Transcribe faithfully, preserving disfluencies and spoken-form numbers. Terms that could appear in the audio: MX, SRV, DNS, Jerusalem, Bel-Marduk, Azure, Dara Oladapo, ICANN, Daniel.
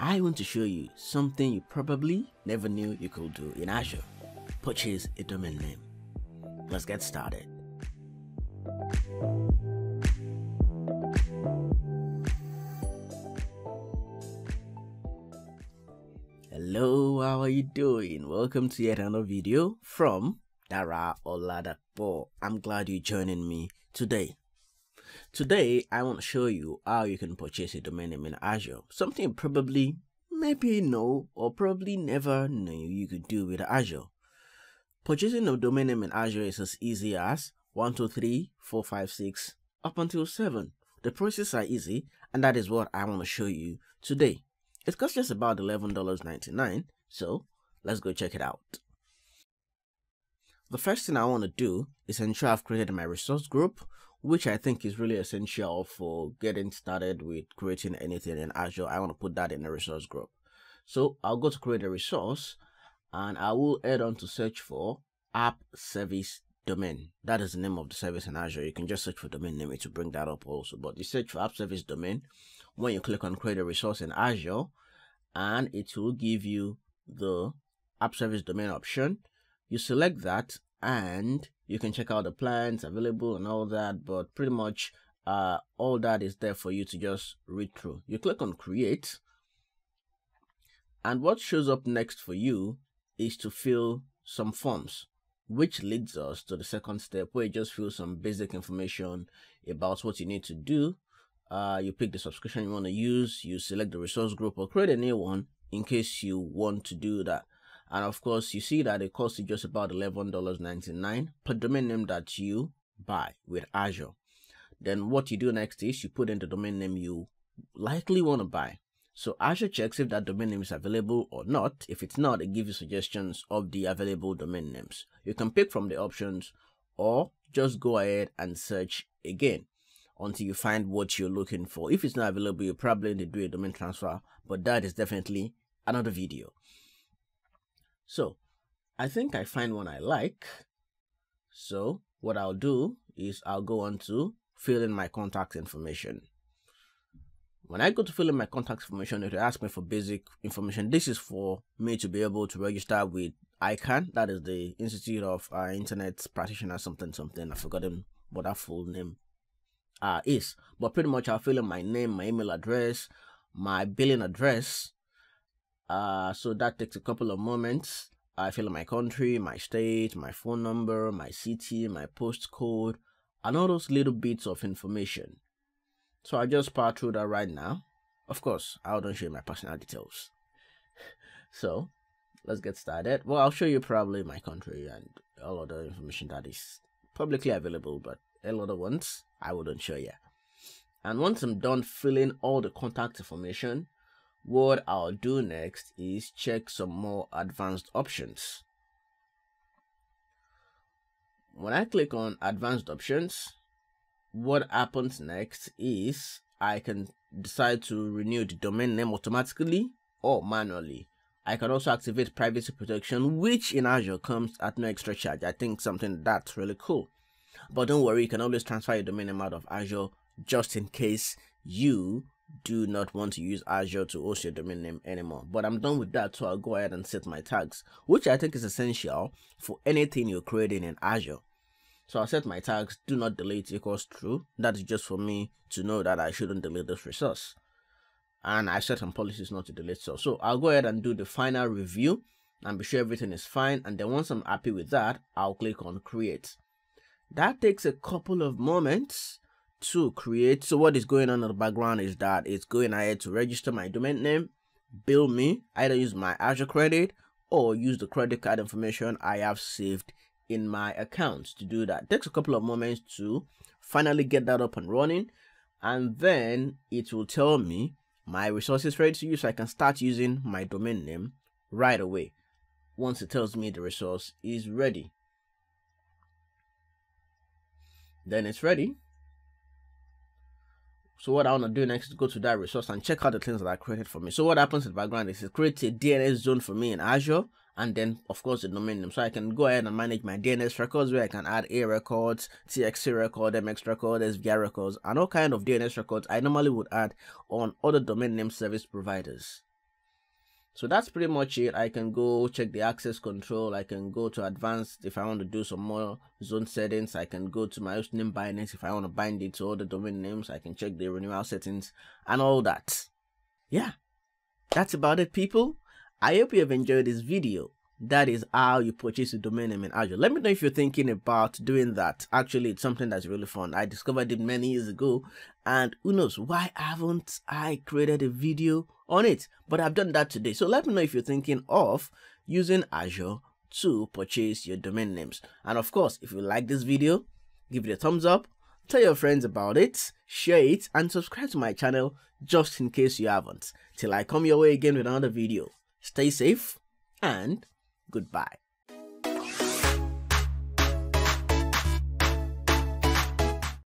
I want to show you something you probably never knew you could do in Azure: purchase a domain name. Let's get started. Hello, how are you doing? Welcome to yet another video from Dara Oladapo. I'm glad you're joining me today. Today, I want to show you how you can purchase a domain name in Azure. Something you probably, maybe know, or probably never knew you could do with Azure. Purchasing a domain name in Azure is as easy as one two three four five six up until seven. The processes are easy, and that is what I want to show you today. It costs just about eleven dollars and ninety-nine cents, so let's go check it out. The first thing I want to do is ensure I've created my resource group, which I think is really essential for getting started with creating anything in Azure. I want to put that in a resource group. So I'll go to create a resource and I will head on to search for app service domain. That is the name of the service in Azure. You can just search for domain name to bring that up also. But you search for app service domain when you click on create a resource in Azure, and it will give you the app service domain option. You select that and you can check out the plans available and all that, but pretty much uh, all that is there for you to just read through. You click on create, and what shows up next for you is to fill some forms, which leads us to the second step where you just fill some basic information about what you need to do. Uh, you pick the subscription you want to use, you select the resource group or create a new one in case you want to do that. And of course, you see that it costs you just about eleven dollars and ninety-nine cents per domain name that you buy with Azure. Then what you do next is you put in the domain name you likely want to buy. So Azure checks if that domain name is available or not. If it's not, it gives you suggestions of the available domain names. You can pick from the options or just go ahead and search again until you find what you're looking for. If it's not available, you probably need to do a domain transfer, but that is definitely another video. So, I think I find one I like. So, what I'll do is I'll go on to fill in my contact information. When I go to fill in my contact information, it will ask me for basic information. This is for me to be able to register with ICANN. That is the Institute of uh, Internet Practitioner something something. I've forgotten what that full name uh, is. But pretty much I'll fill in my name, my email address, my billing address. Uh, so that takes a couple of moments. I fill in my country, my state, my phone number, my city, my postcode, and all those little bits of information. So I'll just power through that right now. Of course, I don't share my personal details. So let's get started. Well, I'll show you probably my country and all other information that is publicly available, but a lot of ones I wouldn't show you. And once I'm done filling all the contact information, what I'll do next is check some more advanced options. When I click on advanced options, what happens next is I can decide to renew the domain name automatically or manually. I can also activate privacy protection, which in Azure comes at no extra charge. I think something that's really cool. But don't worry, you can always transfer your domain name out of Azure just in case you do not want to use Azure to host your domain name anymore. But I'm done with that, so I'll go ahead and set my tags, which I think is essential for anything you're creating in Azure. So I'll set my tags, do not delete equals true. That is just for me to know that I shouldn't delete this resource. And I set some policies not to delete stuff. So I'll go ahead and do the final review and be sure everything is fine. And then once I'm happy with that, I'll click on create. That takes a couple of moments to create. So what is going on in the background is that it's going ahead to register my domain name, bill me, either use my Azure credit or use the credit card information I have saved in my account to do that. It takes a couple of moments to finally get that up and running, and then it will tell me my resources ready to use, so I can start using my domain name right away once it tells me the resource is ready. Then it's ready. So what I want to do next is go to that resource and check out the things that I created for me. So what happens in the background is it creates a D N S zone for me in Azure, and then of course the domain name. So I can go ahead and manage my D N S records, where I can add A records, T X C record, M X record, S V R records, and all kind of D N S records I normally would add on other domain name service providers. So that's pretty much it. I can go check the access control. I can go to advanced if I want to do some more zone settings. I can go to my host name bindings if I want to bind it to other domain names. I can check the renewal settings and all that. Yeah, that's about it, people. I hope you have enjoyed this video. That is how you purchase a domain name in Azure. Let me know if you're thinking about doing that. Actually, it's something that's really fun. I discovered it many years ago, and who knows, why haven't I created a video on it? But I've done that today. So let me know if you're thinking of using Azure to purchase your domain names. And of course, if you like this video, give it a thumbs up, tell your friends about it, share it, and subscribe to my channel just in case you haven't. Till I come your way again with another video. Stay safe and goodbye.